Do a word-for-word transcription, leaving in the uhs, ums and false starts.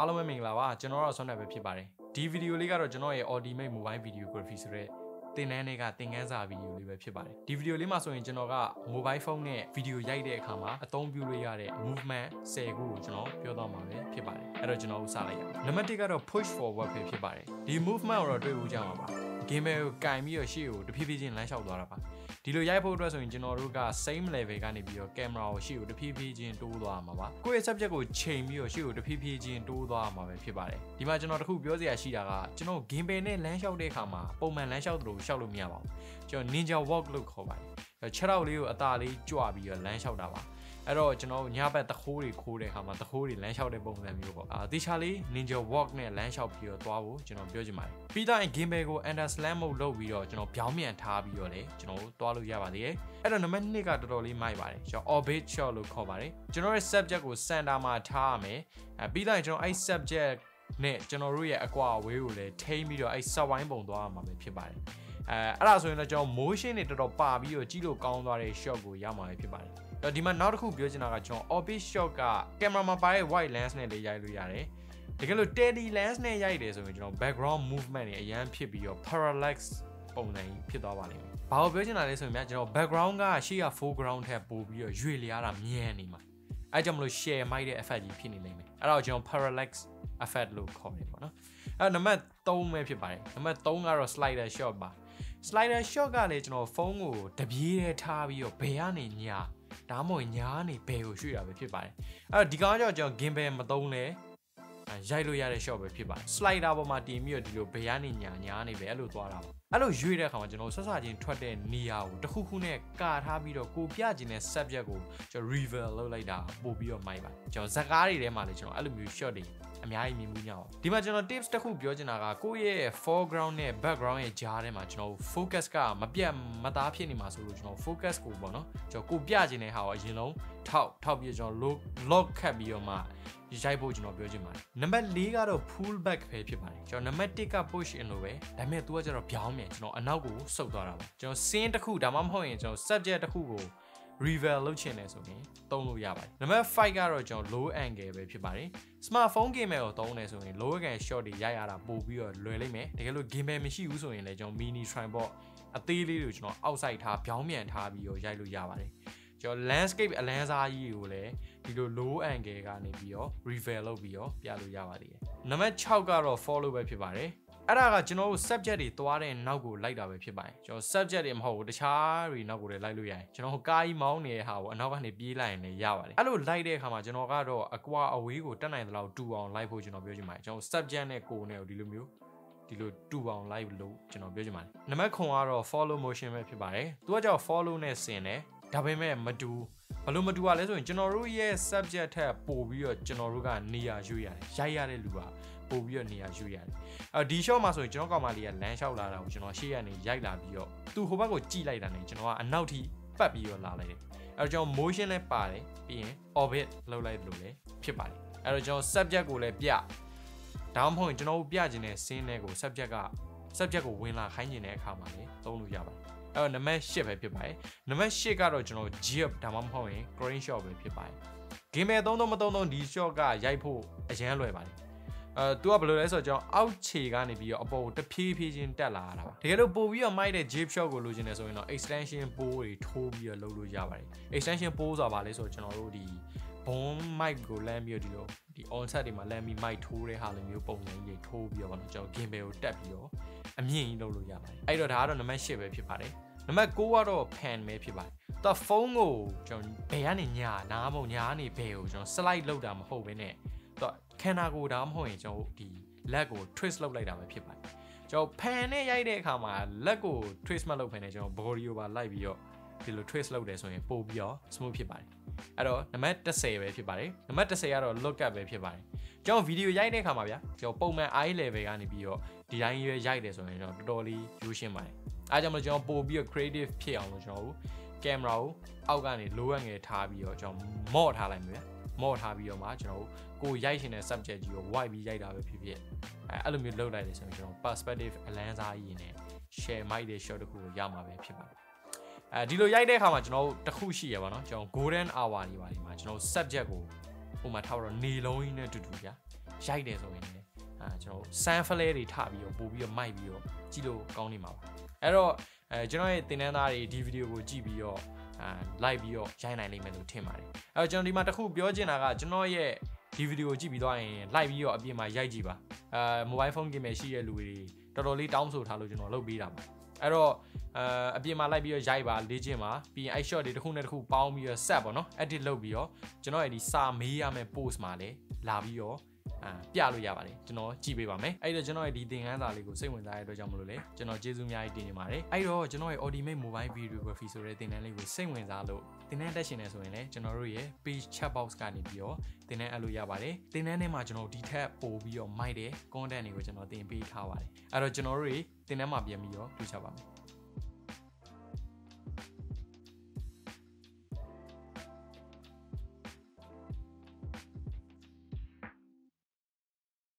အားလုံးပဲမင်္ဂလာပါကျွန်တော်တော့ဆွမ်းနယ်ပဲဖြစ်ပါတယ်ဒီဗီဒီယိုလေးကတော့ကျွန်တော်ရဲ့ Ultimate Mobile Videography ဆိုတဲ့သင်တန်းတွေကသင်ခန်းစာဗီဒီယိုလေးပဲဖြစ်ပါတယ်ဒီဗီဒီယိုလေးမှာဆိုရင်ကျွန်တော်က Mobile Phone နဲ့ဗီဒီယိုရိုက်တဲ့အခါမှာအသုံးပြုလို့ရတဲ့ Movement ဆယ်ခုကိုကျွန်တော်ပြောသွားမှာပဲဖြစ်ပါတယ်အဲ့တော့ကျွန်တော်ဥစားလိုက်ရအောင်နံပါတ်တစ်ကတော့ Push Forward ပဲဖြစ်ပါတယ်ဒီ Movement ကိုတော့တွေ့ဖို့ကြမှာပါဂိမ်းမဲကိုကင်ပြီးတော့ရှေ့ကိုတဖြည်းဖြည်းချင်းလမ်းလျှောက်သွားတာပါဒီလိုရိုက်ဖို့အတွက်ဆိုရင်ကျွန်တော်တို့က same level ကနေပြီးတော့ကင်မရာကိုရှေ့ကိုတဖြည်းဖြည်းချင်းတိုးသွားမှာပါကိုယ့်ရဲ့ subject ကိုချိန်ပြီးတော့ရှေ့ကိုတဖြည်းဖြည်းချင်းတိုးသွားမှာပဲဖြစ်ပါတယ်ဒီမှာကျွန်တော်တခုပြောစရာရှိတာကကျွန်တော်ဂိမ်းပဲနဲ့လမ်းလျှောက်တဲ့အခါမှာပုံမှန်လမ်းလျှောက်သလိုလျှောက်လို့မရပါဘူးကျွန်တော် ninja walk လို့ခေါ်ပါတယ်ခြေထောက်လေးကိုအသာလေးကြွပြီးတော့လမ်းလျှောက်တာပါအဲ့တော့ကျွန်တော်ညဘက်တခိုးတွေခိုးတဲ့အခါမှာတခိုးတွေလမ်းလျှောက်တဲ့ပုံစံမျိုးပေါ့အာတီချာလေး Ninja Walk နဲ့လမ်းလျှောက်ပြီးတော့သွားဖို့ကျွန်တော်ပြောချင်ပါတယ်ပြီးတော့ game bell ကို under slam mode လုပ်ပြီးတော့ကျွန်တော်ပြောင်းမြန်ထားပြီးတော့လေကျွန်တော်သွားလို့ရပါသေးတယ်အဲ့တော့နံပါတ်နှစ်ကတော်တော်လေးမိုက်ပါတယ်ကျွန်တော် orbit shot လို့ခေါ်ပါတယ်ကျွန်တော်ရဲ့ subject ကို center မှာထားရမယ်အဲပြီးတော့ကျွန်တော်အဲ့ subject နဲ့ကျွန်တော်တို့ရဲ့အကွာအဝေးကိုလည်းထိမ့်ပြီးတော့အဲ့ sub line ပုံသွားရမှာပဲဖြစ်ပါတယ်အဲအဲ့ဒါဆိုရင်တော့ကျွန်တော် motion တွေတော်တော်ပါပြီးတော့ကြီးလို့ကောင်းသွားတဲ့ shot ကိုရမှာပဲဖြစ်ပါတယ်တော့ဒီမှာနောက်တစ်ခုပြောချင်တာကကျွန်တော် orbit shot ကကင်မရာမှာပါတဲ့ wide lens နဲ့လေးရိုက်လို့ရတယ်တကယ်လို့ steady lens နဲ့ရိုက်တယ်ဆိုရင်ကျွန်တော် background movement တွေအရင်ဖြစ်ပြီးတော့ parallax ပုံစံဖြစ်သွားပါလိမ့်မယ်ဘာလို့ပြောချင်တာလဲဆိုရင်များကျွန်တော် background ကရှေ့က foreground ထက်ပိုပြီးတော့ရွေ့လျားတာမြန်နေမှာအဲ့ကြောင့်မလို့ share မိုက်တဲ့ effect ကြီးဖြစ်နေလိမ့်မယ်အဲ့ဒါကိုကျွန်တော် parallax effect လို့ခေါ်နေပေါ့နော်အဲ့နံပါတ်သုံးပဲဖြစ်ပါတယ်နံပါတ်သုံးကတော့ slider shot ပါ slider shot ကလည်းကျွန်တော်ဖုန်းကိုတပြေးထားပြီးတော့ဘယ်ကနေညာဒါမှမဟုတ်ညာနေဘယ်ကိုရွှေ့တာပဲဖြစ်ပါတယ်အဲ့တော့ဒီကောင်ကြောင့်ကျွန်တော်ဂင်ဘယ်မသုံးလဲရိုက်လို့ရတဲ့ shot ပဲဖြစ်ပါတယ် slider ပေါ်မှာတင်ပြီးတော့ဒီလိုဘယ်ကနေညာညာနေပဲအဲ့လိုသွားတာပါအဲ့လိုရွှေ့တဲ့အခါမှာကျွန်တော်ဆက်ဆာချင်းထွက်တဲ့နေရာကိုတစ်ခုခုနဲ့ကာထားပြီးတော့ကိုပြခြင်းတဲ့ subject ကိုကျွန်တော် reveal လုပ်လိုက်တာပို့ပြီးတော့မိုက်ပါကျွန်တော်ဇာတ်ကားတွေထဲမှာလည်းကျွန်တော်အဲ့လိုမျိုး shot တွေအများကြီးမြင်မှုညောင်းဒီမှာကျွန်တော် tips တစ်ခုပြောချင်တာကကိုယ့်ရဲ့ foreground နဲ့ background ရဲ့ကြားထဲမှာကျွန်တော် focus ကမပြတ်မသားဖြစ်နေမှာဆိုလို့ကျွန်တော် focus ကိုပေါ့နော်ကျွန်တော်ကိုပြခြင်းတဲ့ဟာကိုအရင်ဆုံးထောက်ထောက်ပြီးကျွန်တော် lock ခတ်ပြီးတော့မှရိုက်ဖို့ကျွန်တော်ပြောချင်ပါတယ်နံပါတ်လေးကတော့ pull back ပဲဖြစ်ပါတယ်ကျွန်တော်နံပါတ်တစ်က push in လို့ပဲဒါပေမဲ့သူကကျွန်တော်ပြောင်းမြန်ကျွန်တော်အနောက်ကိုဆုပ်သွားတာပါကျွန်တော် scene တစ်ခုဒါမှမဟုတ်ရင်ကျွန်တော် subject တစ်ခုကို reveal လုပ်ချင်တယ်ဆိုရင်သုံးလို့ရပါတယ်နံပါတ်၅ကတော့ကျွန်တော် low angle ပဲဖြစ်ပါတယ် smartphone camera ကိုသုံးတယ်ဆိုရင် low angle shot တွေရိုက်ရတာပိုပြီးတော့လွယ်လိမ့်မယ်တကယ်လို့ game မရှိဘူးဆိုရင်လည်းကျွန်တော် mini tripod အသေးလေးကိုကျွန်တော် outside ထားပြောင်းမြန်ထားပြီးတော့ရိုက်လို့ရပါတယ်ကျွန်တော် landscape အလန်းစားကြီးကိုလည်းဒီလို low angle ကနေပြီးတော့ reveal လုပ်ပြီးတော့ပြလို့ရပါသေးတယ်နံပါတ်၆ကတော့ follow ပဲဖြစ်ပါတယ်အဲ့ဒါကကျွန်တော်တို့ subject တွေသွားတဲ့နောက်ကိုလိုက်တာပဲဖြစ်ပါတယ်ကျွန်တော် subject တွေမဟုတ်ဘူးတခြားတွေနောက်ကိုလည်းလိုက်လို့ရတယ်ကျွန်တော်ကားကြီးမောင်းနေတဲ့ဟာကိုအနောက်ကနေပြေးလိုက်ရင်လည်းရပါတယ်အဲ့လိုလိုက်တဲ့အခါမှာကျွန်တော်ကတော့အကွာအဝေးကိုတက်နိုင်သလောက်တူအောင်လိုက်ဖို့ကျွန်တော်ပြောချင်ပါတယ်ကျွန်တော် subject နဲ့ကိုယ်နဲ့ကိုဒီလိုမျိုးဒီလိုတူအောင် live လို့ကျွန်တော်ပြောချင်ပါတယ်နံပါတ်ခုံကတော့ follow motion ပဲဖြစ်ပါတယ်သူကကြောင့် follow နဲ့ဆင်တယ်ဒါပေမဲ့မတူဘလို့မတူရလဲဆိုရင်ကျွန်တော်တို့ရဲ့ subject ထက်ပို့ပြီးတော့ကျွန်တော်တို့ကနေရာရွေ့ရတယ်ရိုက်ရတဲ့လူကပို့ပြီးတော့နေရာရွေ့ရတယ်အဲဒီ shot မှာဆိုရင်ကျွန်တော်ကောင်မလေးကလမ်းလျှောက်လာတာကိုကျွန်တော်ရှေ့ကနေရိုက်လာပြီးတော့သူဟိုဘက်ကိုကြည့်လိုက်တာနဲ့ကျွန်တော်ကအနောက်ထိပတ်ပြီးတော့လာလိုက်တယ်အဲတော့ကျွန်တော် motion နဲ့ပါတယ်ပြီးရင် orbit လောက်လိုက်လို့လည်းဖြစ်ပါတယ်အဲတော့ကျွန်တော် subject ကိုလည်းပြဒါမှမဟုတ်ကျွန်တော်တို့ပြခြင်းတဲ့ scene နဲ့ကို subject က subject ကိုဝင်လာခိုင်းနေတဲ့အခါမှာလည်းသုံးလို့ရပါတယ်အဲ့နံပါတ်၈ပဲဖြစ်ပါတယ်နံပါတ်၈ကတော့ကျွန်တော် jib ဒါမှမဟုတ်ရင် crane shot ပဲဖြစ်ပါတယ်ဂိမ်းမဲ့သုံးသုံးမသုံးသုံးဒီ shot ကရိုက်ဖို့အရန်လွယ်ပါတယ်အဲ तू ကဘယ်လိုလဲဆိုတော့ကျွန်တော်အောက်ခြေကနေပြီးတော့အပေါ်ကိုတဖြည်းဖြည်းချင်းတက်လာတာပါတကယ်လို့ပို့ပြီးတော့မိုက်တဲ့ jib shot ကိုလိုချင်တယ်ဆိုရင်တော့ extension pole တွေထိုးပြီးတော့လုပ်လို့ရပါတယ် extension pole ဆိုတာဘာလဲဆိုတော့ကျွန်တော်တို့ဒီဘုံ mic ကိုလမ်းပြီးတော့ဒီလိုဒီ on set တွေမှာလမ်းပြီး mic ထိုးတဲ့ဟာလိုမျိုးပုံစံကြီးထိုးပြီးတော့ကျွန်တော် gimbal ကိုတက်ပြီးတော့အမြင့်ကြီးလုပ်လို့ရပါတယ်အဲ့တော့ဒါကတော့နံပါတ်၈ပဲဖြစ်ပါတယ်နံပါတ်၉ကတော့ fan ပဲဖြစ်ပါတယ်သူကဖုန်းကိုကျွန်တော်ဘယ်ကနေညာနားမဟုတ်ညာနေဘယ်ကိုကျွန်တော် slide လုပ်တာမဟုတ်ဘဲနဲ့သူကခန္ဓာကိုယ်ဒါမှမဟုတ်ရင်ကျွန်တော်ဒီ leg ကို twist လုပ်လိုက်တာပဲဖြစ်ပါတယ်ကျွန်တော် fan နဲ့ရိုက်တဲ့အခါမှာ leg ကို twist မလုပ်ဘဲနဲ့ကျွန်တော် body ကိုပါလိုက်ပြီးတော့ဒီလို twist လုပ်တယ်ဆိုရင်ပို့ပြီးတော့ smooth ဖြစ်ပါတယ်အဲ့တော့နံပါတ်၁၀ပဲဖြစ်ပါတယ်နံပါတ်၁၀ကတော့ look up ပဲဖြစ်ပါတယ်ကျွန်တော်ဗီဒီယိုရိုက်တဲ့အခါမှာဗျာကျွန်တော်ပုံမှန် eye level ကနေပြီးတော့ဒီတိုင်းရွေးရိုက်တယ်ဆိုရင်ကျွန်တော်တော်တော်လေးရိုးရှင်းပါတယ်အားကြောင့်မလို့ကျွန်တော်ပို့ပြီးတော့ creative ဖြစ်အောင်လို့ကျွန်တော်ကင်မရာကိုအောက်ကနေ low angle ထားပြီးတော့ကျွန်တော်မော့ထားလိုက်မယ်ဗျာမော့ထားပြီးတော့မှကျွန်တော်ကိုရိုက်ရှင်တဲ့ subject ကြီးကို wide ပြီးရိုက်တာပဲဖြစ်ဖြစ်အဲအဲ့လိုမျိုးလုပ်လိုက်တယ်ဆိုရင်ကျွန်တော် perspective အလန်းစားကြီးနဲ့ share mic တဲ့ shot တစ်ခုကိုရမှာပဲဖြစ်ပါတယ်အဲဒီလိုရိုက်တဲ့အခါမှာကျွန်တော်တခုရှိရပါတော့ကျွန်တော် golden hour တွေပါဒီမှာကျွန်တော် subject ကိုဟိုမှာထားတော့နေလုံးကြီးနဲ့တူတူကြာ ရိုက်တယ်ဆိုရင်လည်းအဲကျွန်တော် sunflare တွေထပြီးတော့ပို့ပြီးတော့မိုက်ပြီးတော့ကြည့်လို့ကောင်းနေမှာပါအဲ့တော့အဲကျွန်တော်ရဲ့သင်တန်းသားတွေဒီဗီဒီယိုကိုကြည့်ပြီးတော့အဲ like ပြီးတော့ရိုက်နိုင်လိမ့်မယ်လို့ထင်ပါတယ်အဲ့တော့ကျွန်တော်ဒီမှာတစ်ခုပြောချင်တာကကျွန်တော်ရဲ့ဒီဗီဒီယိုကြည့်ပြီးသွားရင် like ပြီးတော့အပြင်မှာရိုက်ကြည့်ပါအဲ mobile phone game ရှိတဲ့လူတွေတော်တော်လေးတောင်းဆိုထားလို့ကျွန်တော်လုပ်ပေးတာပါအဲ့တော့အဲအပြင်မှာလိုက်ပြီးတော့ရိုက်ပါလေ့ကျင့်ပါပြီးရင် short တွေတစ်ခုနဲ့တစ်ခုပေါင်းပြီးတော့ set ပေါ့နော် edit လုပ်ပြီးတော့ကျွန်တော်ရဲ့ဒီစာမေးရမယ့် post မှာလည်းလာပြီးတော့အာပြလို့ရပါတယ်ကျွန်တော်ကြည့်ပေးပါမယ်အဲ့တော့ကျွန်တော်ရဲ့ဒီသင်ခန်းစာလေးကိုစိတ်ဝင်စားရတဲ့အတွက်ကြောင့်မလို့လဲကျွန်တော်ကျေးဇူးများကြီးတင်နေပါတယ်အဲ့တော့ကျွန်တော်ရဲ့ Ultimate Mobile Videography ဆိုတဲ့သင်တန်းလေးကိုစိတ်ဝင်စားလို့သင်တန်းတက်ရှင်နေဆိုရင်လည်းကျွန်တော်တို့ရဲ့ page chat box ကနေပြီးတော့သင်တန်းအပ်လို့ရပါတယ်သင်တန်းထဲမှာကျွန်တော်ဒီထက်ပိုပြီးတော့မိုက်တဲ့ content တွေကိုကျွန်တော်တင်ပေးထားပါတယ်အဲ့တော့ကျွန်တော်တို့တွေသင်တန်းမှာပြန်ပြီးတော့တွေ့ကြပါမယ်